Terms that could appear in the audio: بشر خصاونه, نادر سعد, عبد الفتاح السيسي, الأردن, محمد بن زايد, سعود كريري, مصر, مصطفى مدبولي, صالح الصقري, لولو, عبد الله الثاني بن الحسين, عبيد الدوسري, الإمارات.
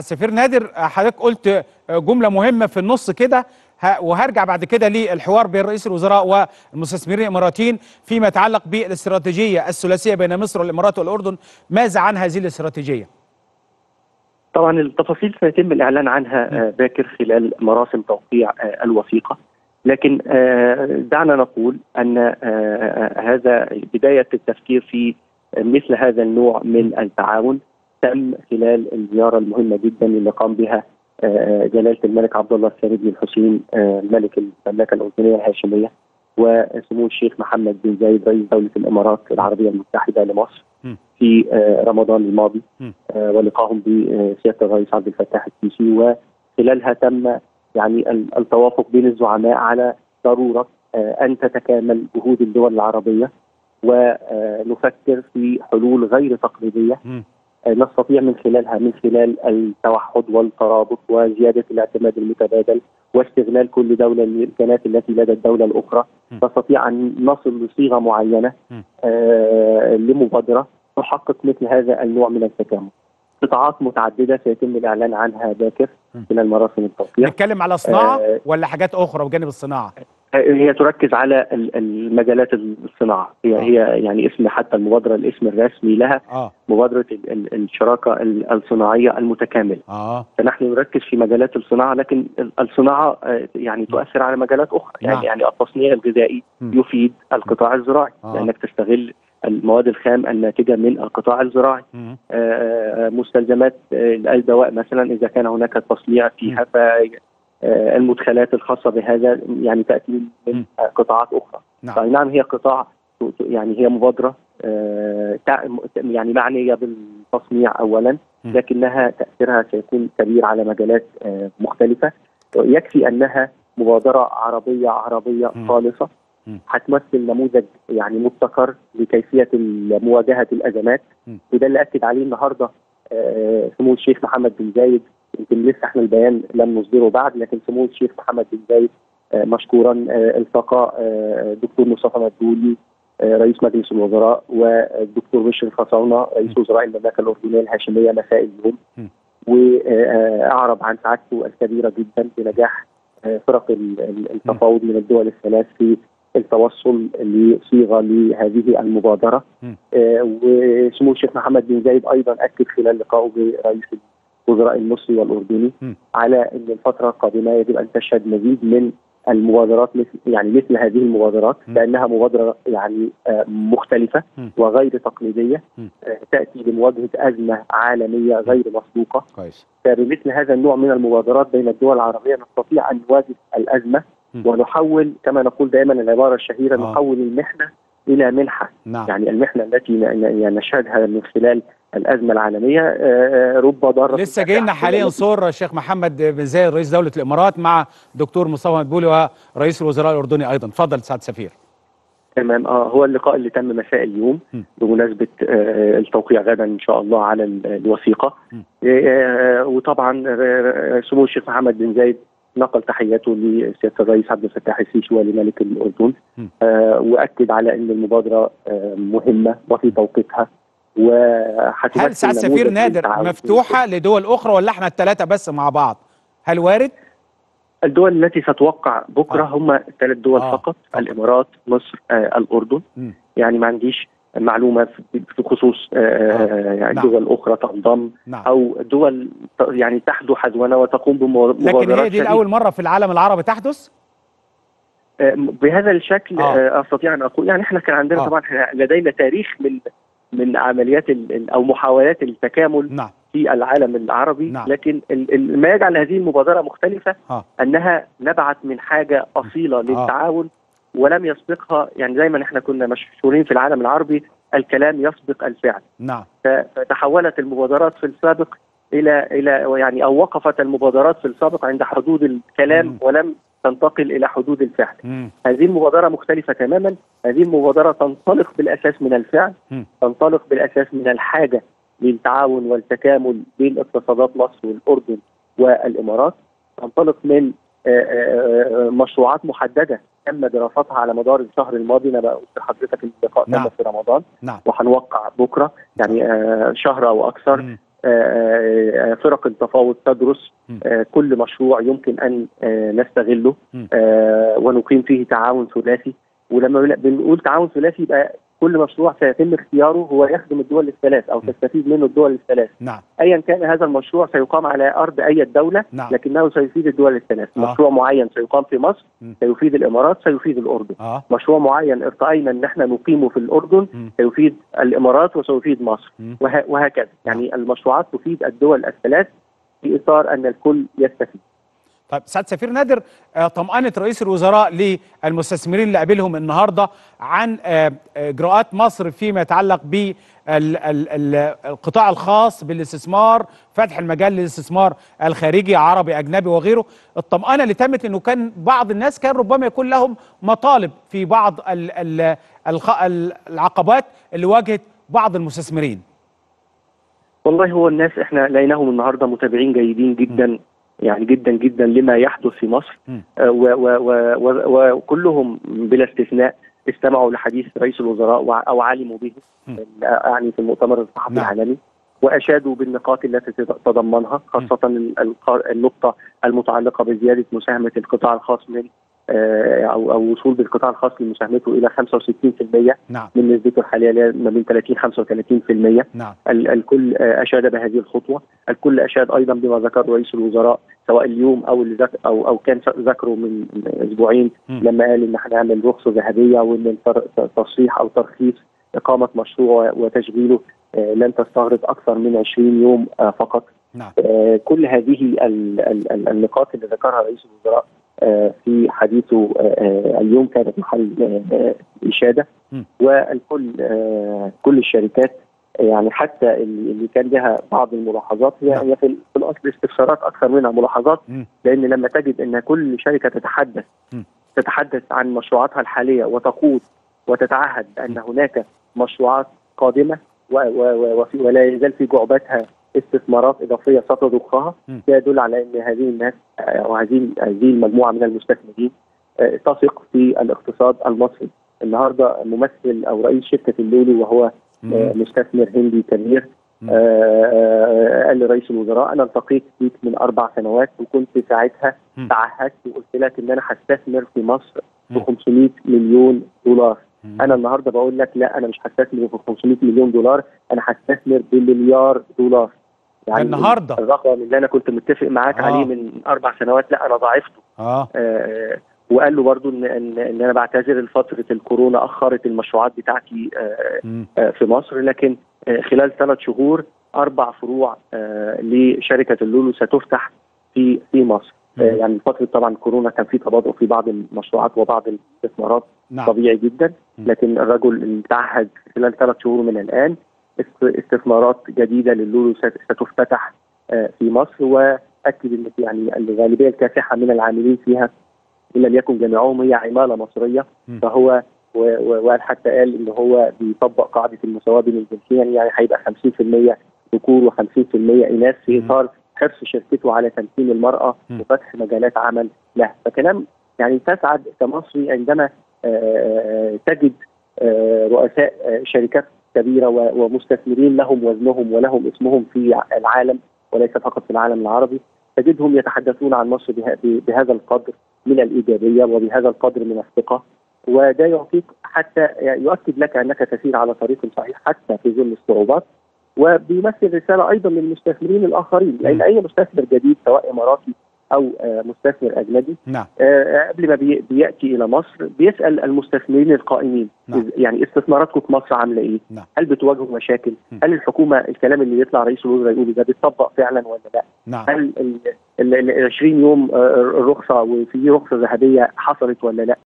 سعاده السفير نادر، حضرتك قلت جمله مهمه في النص كده وهرجع بعد كده للحوار بين رئيس الوزراء والمستثمرين الاماراتيين فيما يتعلق بالاستراتيجيه الثلاثيه بين مصر والامارات والاردن. ماذا عن هذه الاستراتيجيه؟ طبعا التفاصيل سيتم الاعلان عنها باكر خلال مراسم توقيع الوثيقه، لكن دعنا نقول ان هذا بدايه التفكير في مثل هذا النوع من التعاون تم خلال الزياره المهمه جدا اللي قام بها جلاله الملك عبد الله الثاني بن الحسين ملك المملكه الاردنيه الهاشميه، وسمو الشيخ محمد بن زايد رئيس دوله الامارات العربيه المتحده لمصر في رمضان الماضي، ولقاهم بسياده الرئيس عبد الفتاح السيسي، وخلالها تم يعني التوافق بين الزعماء على ضروره ان تتكامل جهود الدول العربيه ونفكر في حلول غير تقليديه نستطيع من خلالها من خلال التوحد والترابط وزياده الاعتماد المتبادل واستغلال كل دوله للامكانات التي لدى الدوله الاخرى، نستطيع ان نصل لصيغه معينه لمبادره تحقق مثل هذا النوع من التكامل. قطاعات متعدده سيتم الاعلان عنها باكر خلال مراسم التوقيع. نتكلم على صناعه ولا حاجات اخرى بجانب الصناعه؟ هي تركز على المجالات الصناعه، هي يعني اسم حتى المبادره الاسم الرسمي لها مبادره الشراكه الصناعيه المتكامله. فنحن نركز في مجالات الصناعه، لكن الصناعه يعني تؤثر على مجالات اخرى، يعني التصنيع الغذائي يفيد القطاع الزراعي لانك تستغل المواد الخام الناتجه من القطاع الزراعي، مستلزمات الدواء مثلا اذا كان هناك تصنيع فيها المدخلات الخاصه بهذا يعني تاتي من قطاعات اخرى. طيب نعم، هي قطاع يعني هي مبادره يعني معنيه بالتصنيع اولا، لكنها تاثيرها سيكون كبير على مجالات مختلفه. يكفي انها مبادره عربيه خالصه هتمثل نموذج يعني مبتكر لكيفيه مواجهه الازمات، وده اللي اكد عليه النهارده سمو الشيخ محمد بن زايد. يمكن لسه احنا البيان لم نصدره بعد، لكن سمو الشيخ محمد بن زايد مشكورا التقى الدكتور مصطفى مدبولي رئيس مجلس الوزراء والدكتور بشر خصاونه رئيس وزراء المملكه الاردنيه الهاشميه مساء اليوم، واعرب عن سعادته الكبيره جدا بنجاح فرق التفاوض من الدول الثلاث في التوصل لصيغه لهذه المبادره. وسمو الشيخ محمد بن زايد ايضا اكد خلال لقائه برئيس الوزراء المصري والاردني على ان الفتره القادمه يجب ان تشهد مزيد من المبادرات مثل هذه المبادرات، لانها مبادره يعني مختلفه وغير تقليديه، تاتي لمواجهه ازمه عالميه غير مسبوقه. فبمثل هذا النوع من المبادرات بين الدول العربيه نستطيع ان نواجه الازمه ونحول كما نقول دائما العباره الشهيره نحول المحنه الى منحه. يعني المحنه التي نشهدها من خلال الازمه العالميه رب ضاره. لسه جاي لنا حاليا صور الشيخ محمد بن زايد رئيس دوله الامارات مع دكتور مصطفى مدبولي ورئيس الوزراء الاردني ايضا. اتفضل سعاده السفير. تمام، هو اللقاء اللي تم مساء اليوم بمناسبه التوقيع غدا ان شاء الله على الوثيقه. وطبعا سمو الشيخ محمد بن زايد نقل تحياته لسياده الرئيس عبد الفتاح السيسي ولملك الاردن، واكد على ان المبادره مهمه وفي توقيتها. هل سعاده السفير نادر مفتوحه لدول اخرى ولا احنا الثلاثه بس مع بعض؟ هل وارد؟ الدول التي ستوقع بكره هم ثلاث دول فقط، الامارات، مصر، الاردن. يعني ما عنديش معلومه في خصوص يعني دول اخرى تنضم او دول يعني تحدو حدونا وتقوم بمبادرات. لكن هي دي اول مره في العالم العربي تحدث؟ بهذا الشكل استطيع ان اقول. يعني احنا كان عندنا طبعا لدينا تاريخ من عمليات او محاولات التكامل في العالم العربي، لكن ما يجعل هذه المبادره مختلفه انها نبعت من حاجه اصيله للتعاون ولم يسبقها. يعني دايما احنا كنا مشهورين في العالم العربي الكلام يسبق الفعل. فتحولت المبادرات في السابق الى يعني او وقفت المبادرات في السابق عند حدود الكلام ولم تنتقل الى حدود الفعل. هذه المبادره مختلفه تماما، هذه المبادره تنطلق بالاساس من الفعل، تنطلق بالاساس من الحاجه للتعاون والتكامل بين اقتصادات مصر والاردن والامارات، تنطلق من مشروعات محدده تم دراستها على مدار الشهر الماضي. انا بقول لحضرتك اللقاء تم في رمضان وهنوقع بكره يعني شهر او اكثر فرق التفاوض تدرس كل مشروع يمكن أن نستغله ونقيم فيه تعاون ثلاثي. ولما بنقول تعاون ثلاثي يبقى كل مشروع سيتم اختياره هو يخدم الدول الثلاث أو تستفيد منه الدول الثلاث. نعم. أيا كان هذا المشروع سيقام على أرض أي دولة. نعم. لكنه سيفيد الدول الثلاث. مشروع معين سيقام في مصر سيفيد الإمارات سيفيد الأردن. مشروع معين ارتأينا أن احنا نقيمه في الأردن سيفيد الإمارات وسيفيد مصر وهكذا. يعني المشروعات تفيد الدول الثلاث في إطار أن الكل يستفيد. طيب سعادة سفير نادر، طمأنة رئيس الوزراء للمستثمرين اللي قابلهم النهارده عن إجراءات مصر فيما يتعلق بالقطاع الخاص بالاستثمار، فتح المجال للاستثمار الخارجي عربي أجنبي وغيره، الطمأنة اللي تمت إنه كان بعض الناس كان ربما يكون لهم مطالب في بعض العقبات اللي واجهت بعض المستثمرين. والله هو الناس احنا لقيناهم النهارده متابعين جيدين جدا يعني جدا جدا لما يحدث في مصر، وكلهم بلا استثناء استمعوا لحديث رئيس الوزراء او علموا به يعني في المؤتمر الصحفي العالمي، واشادوا بالنقاط التي تتضمنها، خاصه النقطه المتعلقه بزياده مساهمه القطاع الخاص من او وصول بالقطاع الخاص لمساهمته الى 65% من نسبته الحاليه ما بين 30 35%. الكل اشاد بهذه الخطوه، الكل اشاد ايضا بما ذكر رئيس الوزراء سواء اليوم او كان ذكره من اسبوعين لما قال ان احنا هنعمل رخصه ذهبيه وان تصريح او ترخيص اقامه مشروع وتشغيله لن تستغرق اكثر من 20 يوم فقط. كل هذه النقاط اللي ذكرها رئيس الوزراء في حديثه اليوم كانت محل إشادة، والكل كل الشركات يعني حتى اللي كان لها بعض الملاحظات هي في الأصل استفسارات أكثر منها ملاحظات، لأن لما تجد أن كل شركة تتحدث عن مشروعاتها الحالية وتقول وتتعهد أن هناك مشروعات قادمة ولا يزال في جعبتها استثمارات اضافيه ستضخها، ده يدل على ان هذه الناس وهذه المجموعه من المستثمرين تثق في الاقتصاد المصري. النهارده ممثل او رئيس شركه اللولو وهو مستثمر هندي كبير قال لرئيس الوزراء انا التقيت بيك من 4 سنوات وكنت ساعتها تعهدت وقلت لك ان انا هستثمر في مصر ب 500 مليون دولار. أنا النهارده بقول لك لا، أنا مش هستثمر في 500 مليون دولار، أنا هستثمر بمليار دولار. يعني النهارده الرقم اللي أنا كنت متفق معاك عليه من 4 سنوات لا أنا ضاعفته. وقال له برضه إن أنا بعتذر لفترة الكورونا أخرت المشروعات بتاعتي في مصر، لكن خلال 3 شهور 4 فروع لشركة اللولو ستفتح في مصر. يعني فترة طبعا كورونا كان في تباطؤ في بعض المشروعات وبعض الاستثمارات طبيعي جدا، لكن الرجل تعهد خلال 3 شهور من الآن استثمارات جديدة للولو ستفتتح في مصر، وأكد أن يعني الغالبية الكاسحة من العاملين فيها إن لم يكن جميعهم هي عمالة مصرية. فهو وحتى قال إن هو بيطبق قاعدة المساواة بين الجنسين، يعني هيبقى 50% ذكور و50% إناث في إطار حرص شركته على تمكين المرأة وفتح مجالات عمل لها. فكلام يعني تسعد كمصري عندما تجد رؤساء شركات كبيرة ومستثمرين لهم وزنهم ولهم اسمهم في العالم وليس فقط في العالم العربي، تجدهم يتحدثون عن مصر بهذا القدر من الإيجابية وبهذا القدر من الثقة، وده يعطيك حتى يؤكد لك أنك تسير على طريق صحيح حتى في ظل الصعوبات، وبيمثل رساله ايضا للمستثمرين الاخرين، لان اي مستثمر جديد سواء اماراتي او مستثمر اجنبي قبل ما بياتي الى مصر بيسال المستثمرين القائمين يعني استثماراتكم في مصر عامله ايه؟ هل بتواجهوا مشاكل؟ هل الحكومه الكلام اللي يطلع رئيس الوزراء يقوله ده بيتطبق فعلا ولا لا؟ هل ال 20 يوم الرخصه وفي رخصه ذهبيه حصلت ولا لا؟